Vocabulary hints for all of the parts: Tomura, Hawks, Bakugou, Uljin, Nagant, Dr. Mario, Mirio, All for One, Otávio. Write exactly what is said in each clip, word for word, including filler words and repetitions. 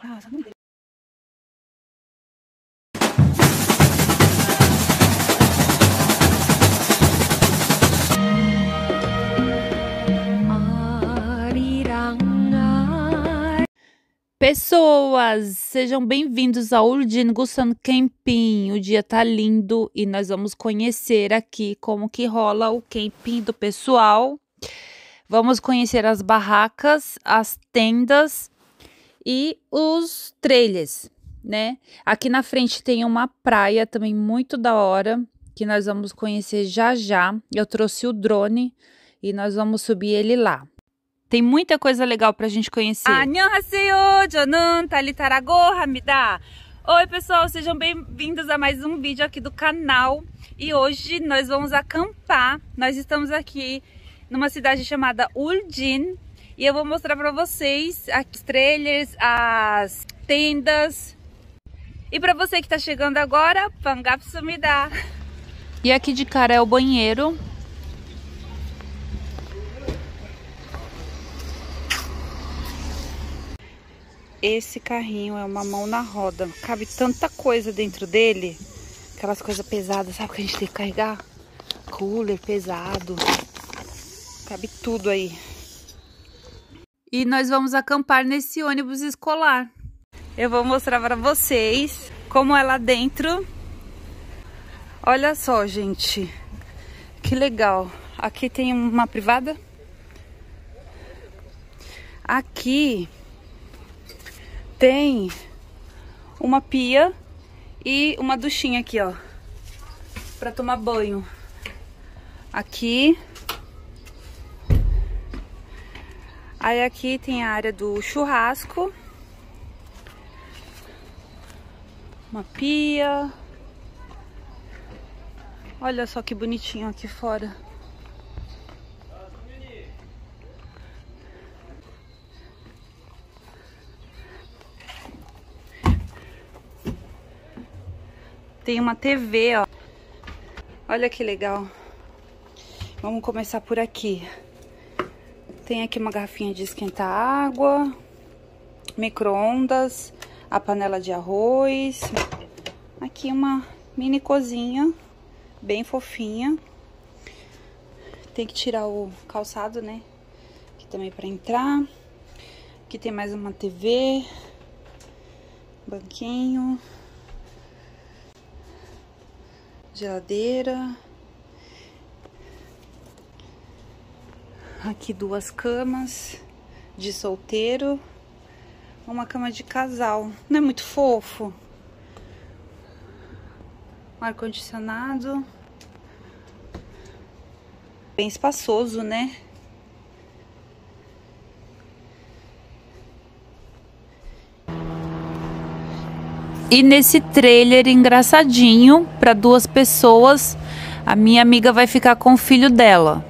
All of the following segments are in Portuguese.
casa. Não... Pessoas, sejam bem-vindos ao Uljin Gusan Camping. O dia tá lindo e nós vamos conhecer aqui como que rola o camping do pessoal. Vamos conhecer as barracas, as tendas e os trailers, né? Aqui na frente tem uma praia também muito da hora, que nós vamos conhecer já já. Eu trouxe o drone e nós vamos subir ele lá. Tem muita coisa legal pra gente conhecer. Oi pessoal, sejam bem-vindos a mais um vídeo aqui do canal. E hoje nós vamos acampar. Nós estamos aqui numa cidade chamada Uljin. E eu vou mostrar pra vocês os trailers, as tendas. E pra você que tá chegando agora, pangapsumida. E aqui de cara é o banheiro. Esse carrinho é uma mão na roda. Cabe tanta coisa dentro dele. Aquelas coisas pesadas, sabe, que a gente tem que carregar? Cooler pesado. Cabe tudo aí. E nós vamos acampar nesse ônibus escolar. Eu vou mostrar pra vocês como é lá dentro. Olha só, gente. Que legal. Aqui tem uma privada. Aqui... tem uma pia e uma duchinha aqui, ó, pra tomar banho. Aqui. Aí aqui tem a área do churrasco. Uma pia. Olha só que bonitinho aqui fora. Tem uma T V, ó. Olha que legal. Vamos começar por aqui. Tem aqui uma garrafinha de esquentar água, micro-ondas, a panela de arroz. Aqui uma mini cozinha, bem fofinha. Tem que tirar o calçado, né? Aqui também pra entrar. Aqui tem mais uma T V. Banquinho. Geladeira. Aqui duas camas de solteiro. Uma cama de casal. Não é muito fofo? Um ar-condicionado. Bem espaçoso, né? E nesse trailer engraçadinho, para duas pessoas, a minha amiga vai ficar com o filho dela.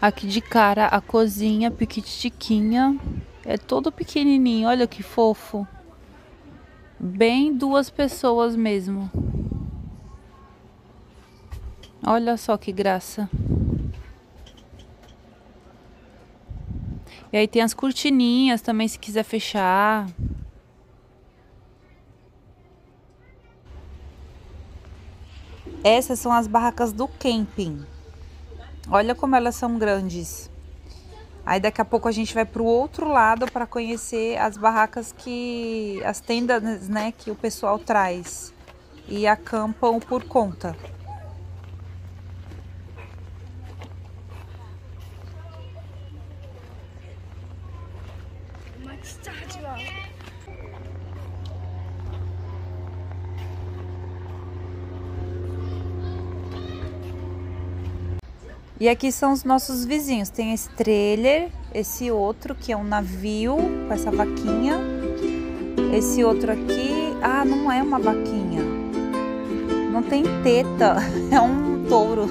Aqui de cara a cozinha piquitiquinha, é todo pequenininho, olha que fofo. Bem duas pessoas mesmo. Olha só que graça. E aí tem as cortininhas também, se quiser fechar. Essas são as barracas do camping. Olha como elas são grandes. Aí daqui a pouco a gente vai pro outro lado para conhecer as barracas que... as tendas, né, que o pessoal traz e acampam por conta. E aqui são os nossos vizinhos. Tem esse trailer, esse outro que é um navio com essa vaquinha. Esse outro aqui... ah, não é uma vaquinha. Não tem teta, é um touro.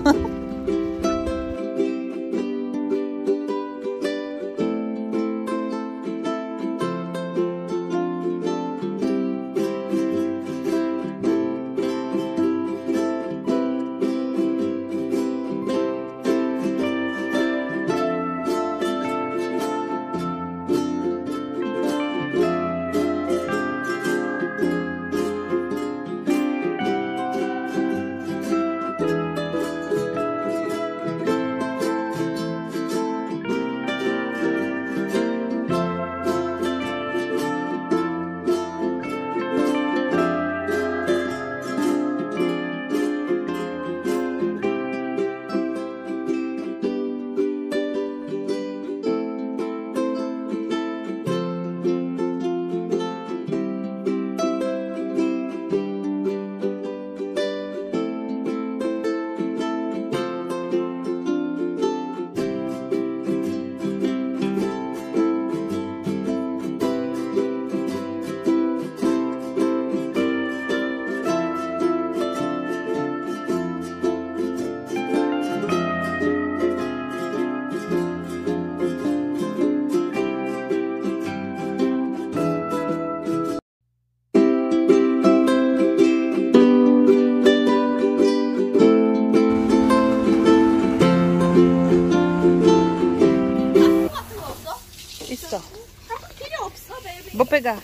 pegar.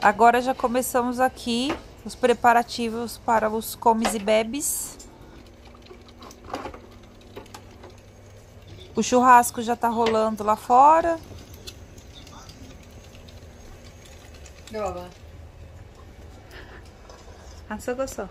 Agora já começamos aqui os preparativos para os comes e bebes. O churrasco já tá rolando lá fora. Ah, só gostou.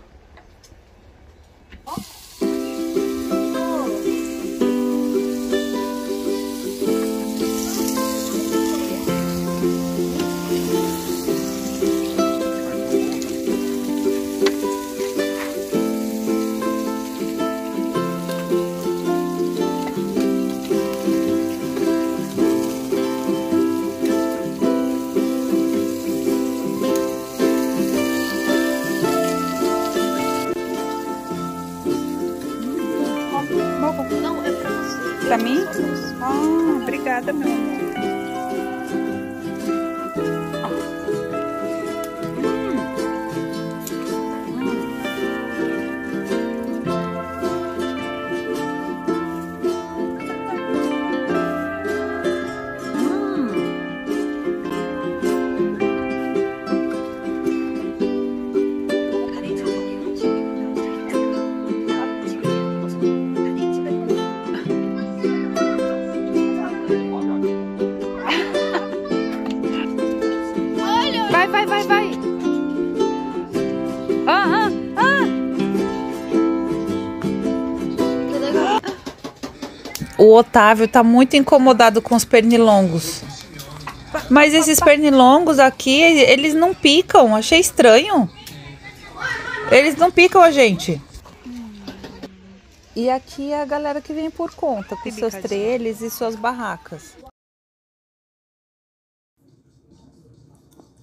Pra mim? Ah, obrigada, meu amor. Vai, vai, vai. Ah, ah, ah. O Otávio tá muito incomodado com os pernilongos. Mas esses pernilongos aqui, eles não picam. Achei estranho. Eles não picam a gente. E aqui é a galera que vem por conta, com seus trelhos e suas barracas.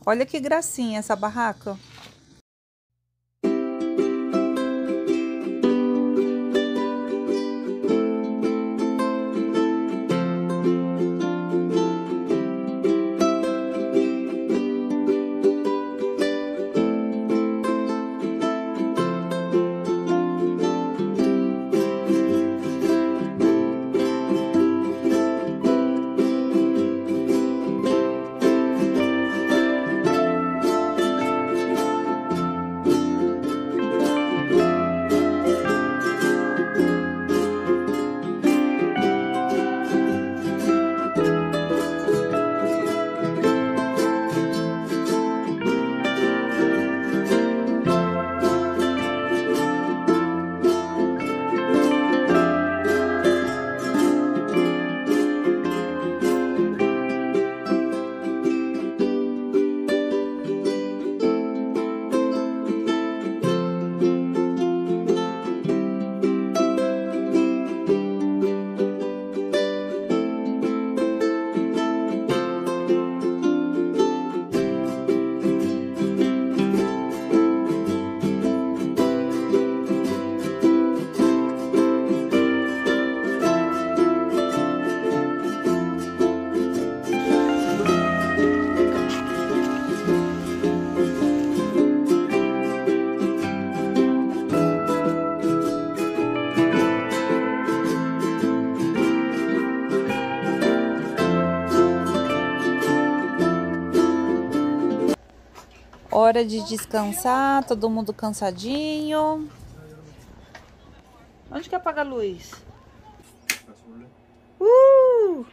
Olha que gracinha essa barraca. Hora de descansar, todo mundo cansadinho. Onde que apaga a luz? Uh!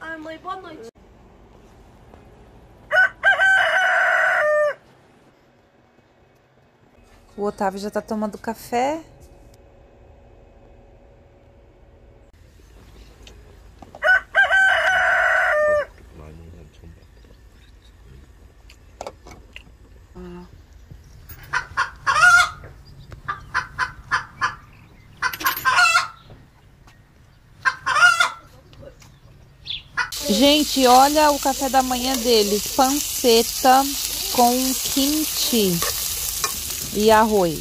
Ah, mãe, boa noite. O Otávio já tá tomando café. Ah. Gente, olha o café da manhã dele. Panceta com kimchi. E arroz.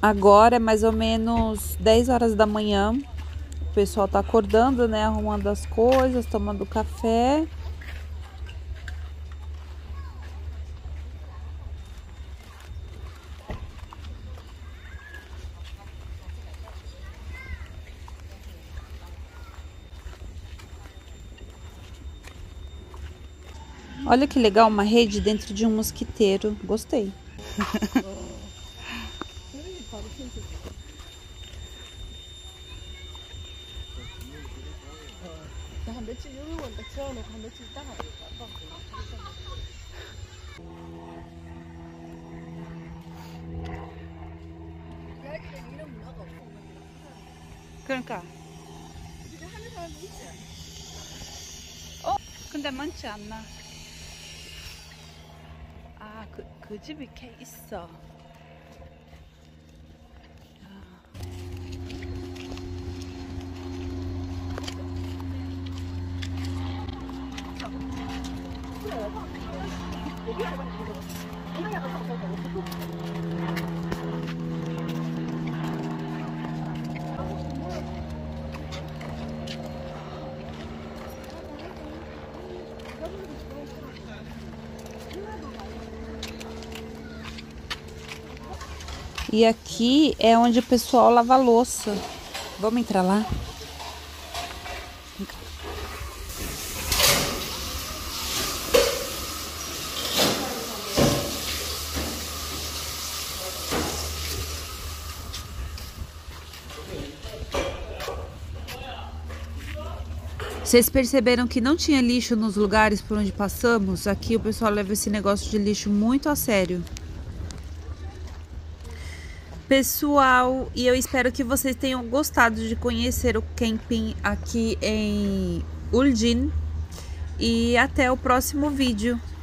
Agora é mais ou menos dez horas da manhã. O pessoal tá acordando, né? Arrumando as coisas, tomando café. Olha que legal, uma rede dentro de um mosquiteiro. Gostei. 그러니까. 어, 근데 많지 않나? 아, 그, 그 집이 이렇게 있어. E aqui é onde o pessoal lava a louça. Vamos entrar lá? Vocês perceberam que não tinha lixo nos lugares por onde passamos? Aqui o pessoal leva esse negócio de lixo muito a sério. Pessoal, e eu espero que vocês tenham gostado de conhecer o camping aqui em Uljin. E até o próximo vídeo.